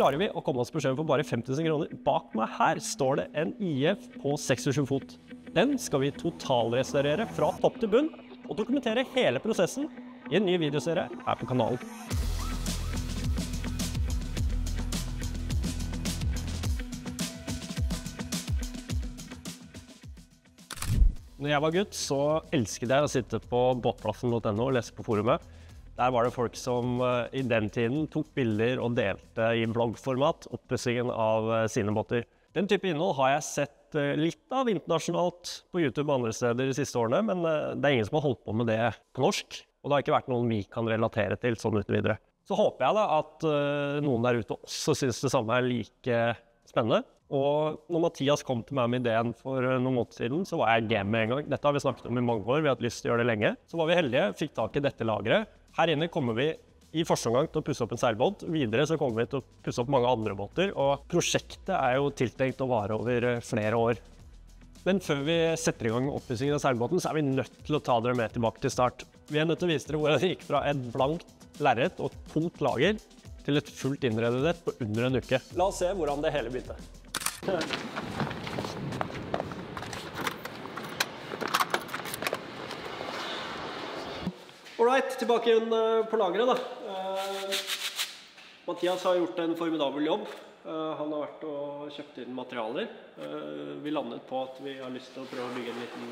klarer vi å komme oss på sjøen for bare 5000 kroner. Bak meg her står det en IF på 26 fot. Den skal vi totalrestaurere fra topp til bunn og dokumentere hele prosessen i en ny videoserie her på kanalen. Når jeg var gutt, så elsket jeg å sitte på båtplassen.no og lese på forumet. Der var det folk som i den tiden tok bilder og delte i vloggformat oppussingen av sine båter. Den type innhold har jeg sett litt av internasjonalt på YouTube og andre steder de siste årene, men det er ingen som har holdt på med det på norsk, og det har ikke vært noen vi kan relatere til sånn uten videre. Så håper jeg da at noen der ute også synes det samme er like spennende. Og når Mathias kom til meg med ideen for noen måneder siden, så var jeg game med en gang. Dette har vi snakket om i mange år, vi har hatt lyst til å gjøre det lenge. Så var vi heldige, fikk tak i dette lagret. Her inne kommer vi i første omgang til å pusse opp en seilbåt. Videre så kommer vi til å pusse opp mange andre båter, og prosjektet er jo tiltenkt å vare over flere år. Men før vi setter i gang oppussingen av seilbåten, så er vi nødt til å ta dere med tilbake til start. Vi er nødt til å vise dere hvordan det gikk fra et blankt lerret og et tomt lager til et fullt innredet rett på under en uke. La oss se hvordan det hele begynte. All right, tilbake igjen på lageret da. Mathias har gjort en formidabel jobb. Han har vært og kjøpt inn materialer. Vi landet på at vi har lyst til å prøve å bygge en liten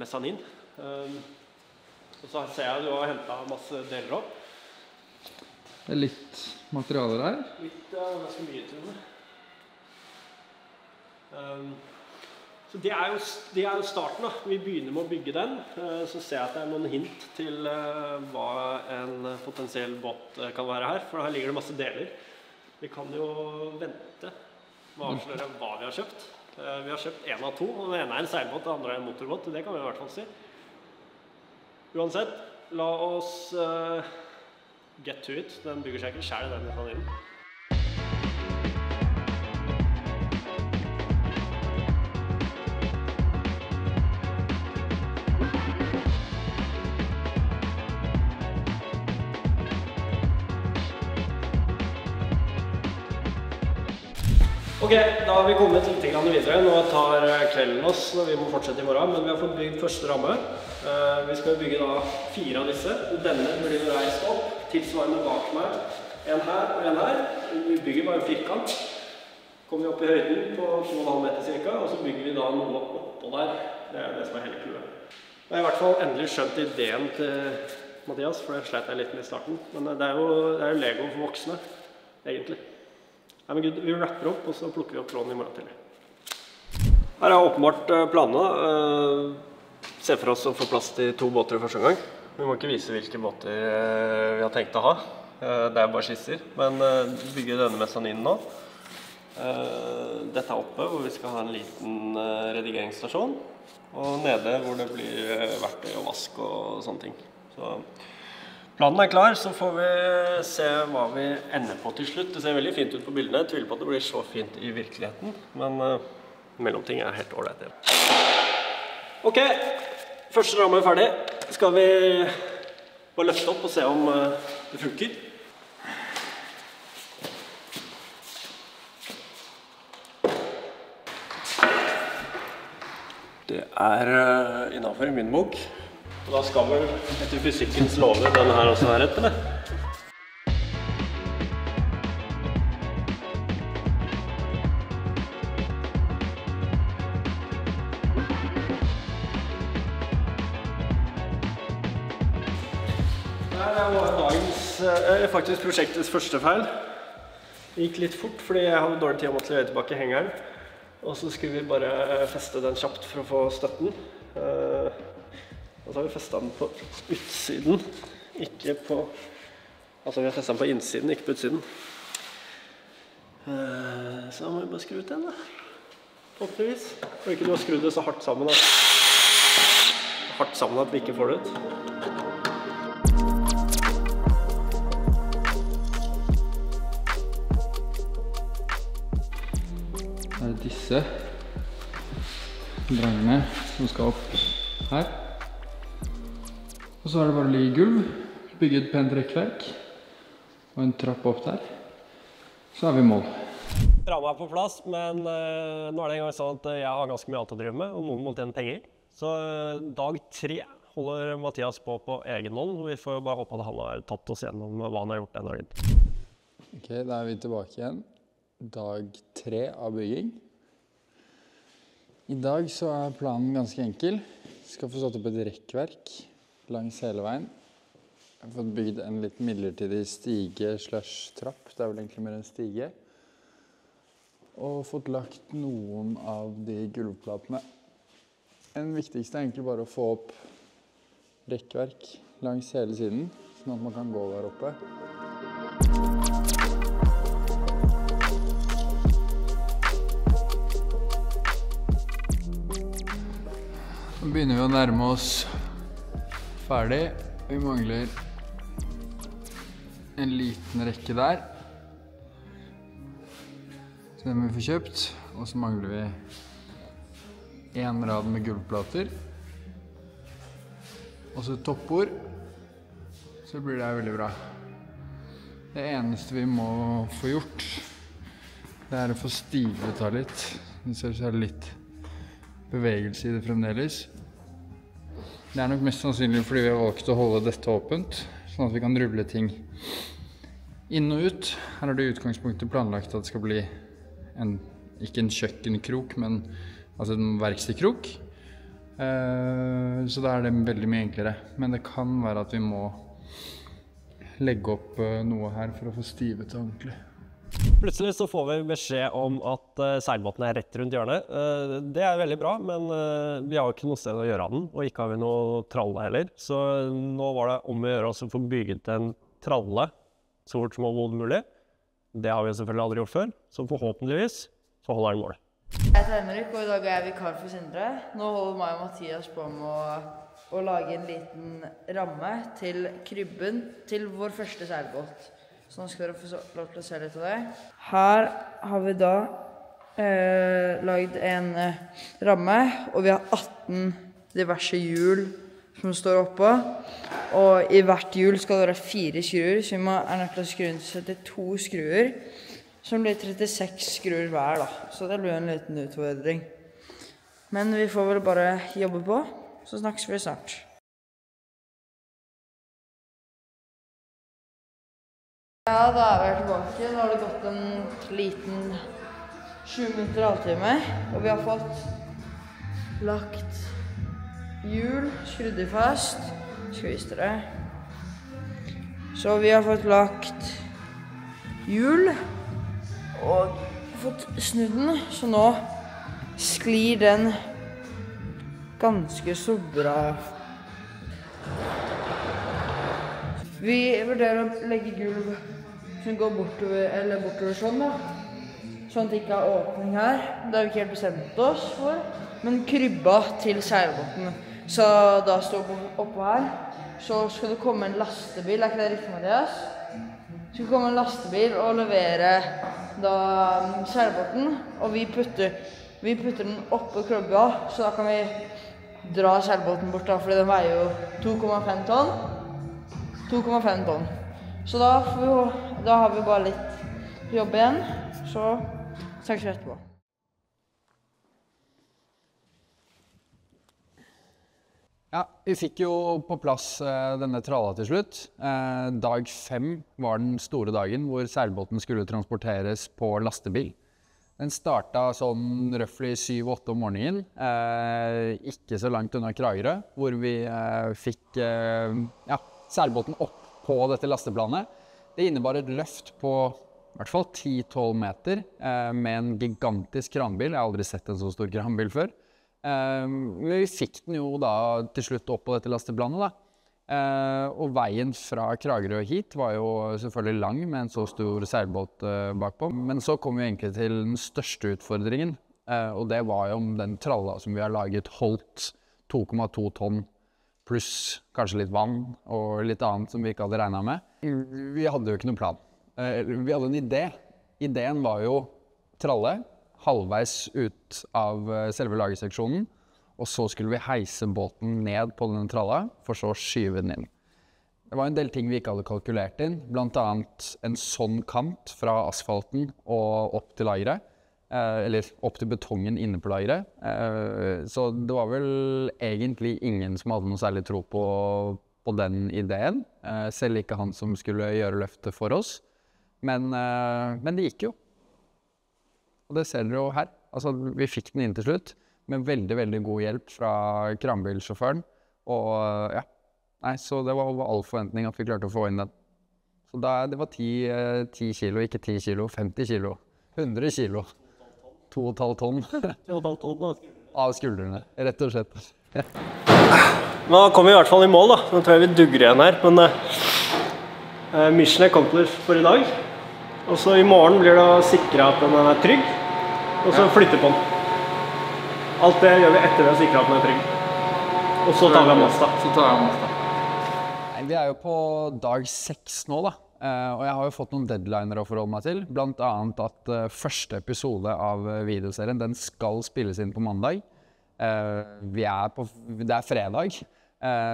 mesanin. Og så ser jeg at du har hentet masse deler opp. Det er litt materialer her. Litt, ganske mye til det. Så det er jo starten da. Vi begynner med å bygge den, så ser jeg at det er noen hint til hva en potensiell båt kan være her, for her ligger det masse deler. Vi kan jo vente med å avsløre hva vi har kjøpt. Vi har kjøpt en av to, og den ene er en seilbåt, den andre er en motorbåt, det kan vi i hvert fall si. Uansett, la oss get to it, den bygger seg ikke selv den vi kan gjøre. Ok, da har vi kommet litt videre. Nå tar kvelden oss, og vi må fortsette i morgen, men vi har fått bygd første ramme. Vi skal bygge da 4 av disse. Denne blir reist opp, tilsvarende bak meg. En her og en her. Vi bygger bare en firkant. Kommer vi opp i høyden på 2,5 meter cirka, og så bygger vi da noe oppå der. Det er det som er hele clouet. Jeg har i hvert fall endelig skjønt ideen til Mathias, for det slet jeg litt med i starten. Men det er jo Lego for voksne, egentlig. Nei, men Gud, vi rapper opp, og så plukker vi opp tråden i morgen til. Her er åpenbart planene. Se for oss å få plass til 2 båter i første gang. Vi må ikke vise hvilke båter vi har tenkt å ha. Det er bare skisser, men vi bygger denne mesaninen nå. Dette er oppe, hvor vi skal ha en liten redigeringsstasjon. Og nede, hvor det blir verktøy og vask og sånne ting. Så planen er klar, så får vi se hva vi ender på til slutt. Det ser veldig fint ut på bildene. Jeg tviler på at det blir så fint i virkeligheten, men mellomting er helt ålreit. Ok, første ramme er ferdig. Skal vi bare løfte opp og se om det funker. Det er innenfor min bok. Og da skal vel etter fysikkens lover denne her også være etter det. Dette var faktisk prosjektets første feil. Det gikk litt fort fordi jeg hadde dårlig tid om å levere tilbake hengeren. Og så skulle vi bare feste den kjapt for å få støtten. Og så har vi festet den på utsiden, ikke på, altså vi har festet den på innsiden, ikke på utsiden. Så da må vi bare skru ut den da, forhåpentligvis. For ikke du har skrudd det så hardt sammen at vi ikke får det ut. Det er disse drengene som skal opp her. Og så er det bare å ligge i gulv, bygge et pent rekkverk og en trapp opp der. så er vi i mål. Ramma er på plass, men nå er det en gang sånn at jeg har ganske mye alt å drive med, og noen må tjene penger. Så dag 3 holder Mathias på egen hånd. Vi får bare håpe at han har tatt oss gjennom hva han har gjort den dagen. Ok, da er vi tilbake igjen. Dag 3 av bygging. I dag så er planen ganske enkel. Vi skal få satt opp et rekkverk langs hele veien. Jeg har fått bygd en litt midlertidig stige/trapp. Det er vel egentlig mer en stige. Og fått lagt noen av de gulvplatene. Den viktigste er egentlig bare å få opp rekkverk langs hele siden, sånn at man kan gå der oppe. Nå begynner vi å nærme oss ferdig. Vi mangler en liten rekke der. Så den må vi få kjøpt, og så mangler vi en rad med gulvplater. Og så toppbord. Så blir det veldig bra. Det eneste vi må få gjort, det er å få stivlet av litt. Det ser ut som det er litt bevegelse i det fremdeles. Det er nok mest sannsynlig fordi vi har valgt å holde dette åpent, sånn at vi kan rulle ting inn og ut. Her er det i utgangspunktet planlagt at det skal bli en, ikke en kjøkkenkrok, men altså en verkstedkrok. Så da er det veldig mye enklere. Men det kan være at vi må legge opp noe her for å få stivet ordentlig. Plutselig så får vi beskjed om at seilbåten er rett rundt hjørnet. Det er veldig bra, men vi har jo ikke noe sted å gjøre av den, og ikke har vi noe tralle heller. Så nå var det om å gjøre oss å få bygget en tralle så fort som overhodet mulig. Det har vi selvfølgelig aldri gjort før, så forhåpentligvis så holder den målet. Jeg heter Henrik, og i dag er jeg vikar for Sindre. Nå holder meg og Mathias på med å lage en liten ramme til krybben til vår første seilbåt. Så nå skal dere få lov til å se litt av det. Her har vi da lagd en ramme, og vi har 18 diverse hjul som står oppå. Og i hvert hjul skal det være 4 skruer, så vi må nødt til å skru inn til 72 skruer. Som blir 36 skruer hver da, så det blir en liten utfordring. Men vi får vel bare jobbe på, så snakkes vi snart. Ja, da er vi tilbake. Nå har det gått en liten 7 minutter, halvtime, og vi har fått lagt hjul, skrudd i fast. Skal vi vise dere. Så vi har fått lagt hjul. Og fått snudd den, så nå sklir den ganske så bra. Vi vurderer å legge gulv som går bortover, eller bortover sånn da. Sånn at det ikke er åpning her. Det har vi ikke helt bestemt oss for. Men krybba til seilbåten. Så da står vi oppå her. Så skal det komme en lastebil, er ikke det riktig, Mathias? Det skal komme en lastebil og levere da seilbåten, og vi putter den oppå krybba, så da kan vi dra seilbåten bort da, fordi den veier jo 2,5 tonn. Så da har vi bare litt jobb igjen, så snakkes vi etterpå. Ja, vi fikk jo på plass denne tralla til slutt. Dag 5 var den store dagen hvor seilbåten skulle transporteres på lastebil. Den starta sånn røftlig 7–8 om morgenen, ikke så langt unna Kragerø, hvor vi fikk seilbåten opp på dette lasteplanet. Det innebar et løft på i hvert fall 10–12 meter med en gigantisk kranbil. Jeg har aldri sett en så stor kranbil før. Vi fikk den jo da til slutt opp på dette lasteblandet da. Og veien fra Kragerø hit var jo selvfølgelig lang med en så stor seilbåt bakpå. Men så kom vi egentlig til den største utfordringen, og det var jo om den tralla som vi har laget holdt 2,2 tonn pluss kanskje litt vann og litt annet som vi ikke hadde regnet med. Vi hadde jo ikke noen plan. Vi hadde en idé. Ideen var jo tralle halvveis ut av selve lagerseksjonen, og så skulle vi heise båten ned på den tralla, for så skyve den inn. Det var en del ting vi ikke hadde kalkulert inn, blant annet en sånn kant fra asfalten og opp til lageret, eller opp til betongen inne på lageret. Så det var vel egentlig ingen som hadde noe særlig tro på den ideen, selv ikke han som skulle gjøre løftet for oss. Men det gikk jo. Og det ser dere jo her. Altså, vi fikk den inn til slutt, med veldig god hjelp fra kranbilsjåføren. Og ja, nei, så det var over all forventning at vi klarte å få inn den. Så det var 10 kilo, ikke 10 kilo, 50 kilo, 100 kilo. 2,5 tonn. 2,5 tonn av skuldrene, rett og slett. Ja. Nå kom vi i hvert fall i mål da, nå tror jeg vi dugger igjen her, men mission accomplished for i dag. Og så i morgen blir det sikret at den er trygg, og så flytter på den. Alt det gjør vi etter vi har sikret at den er trygg. Og så tar vi av masta. Nei, vi er jo på dag 6 nå da, og jeg har jo fått noen deadliner å forholde meg til. Blant annet at første episode av videoserien, den skal spilles inn på mandag. Det er fredag,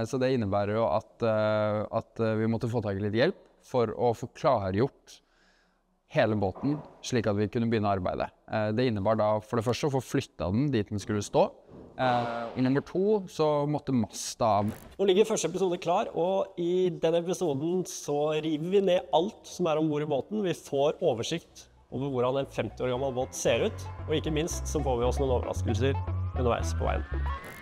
så det innebærer jo at vi måtte få tak i litt hjelp for å få klargjort hele båten, slik at vi kunne begynne arbeidet. Det innebar da for det første å få flyttet den dit den skulle stå. I nummer 2 så måtte masta av. Nå ligger første episode klar, og i denne episoden så river vi ned alt som er ombord i båten. Vi får oversikt over hvordan en 50 år gammel båt ser ut, og ikke minst så får vi oss noen overraskelser underveis på veien.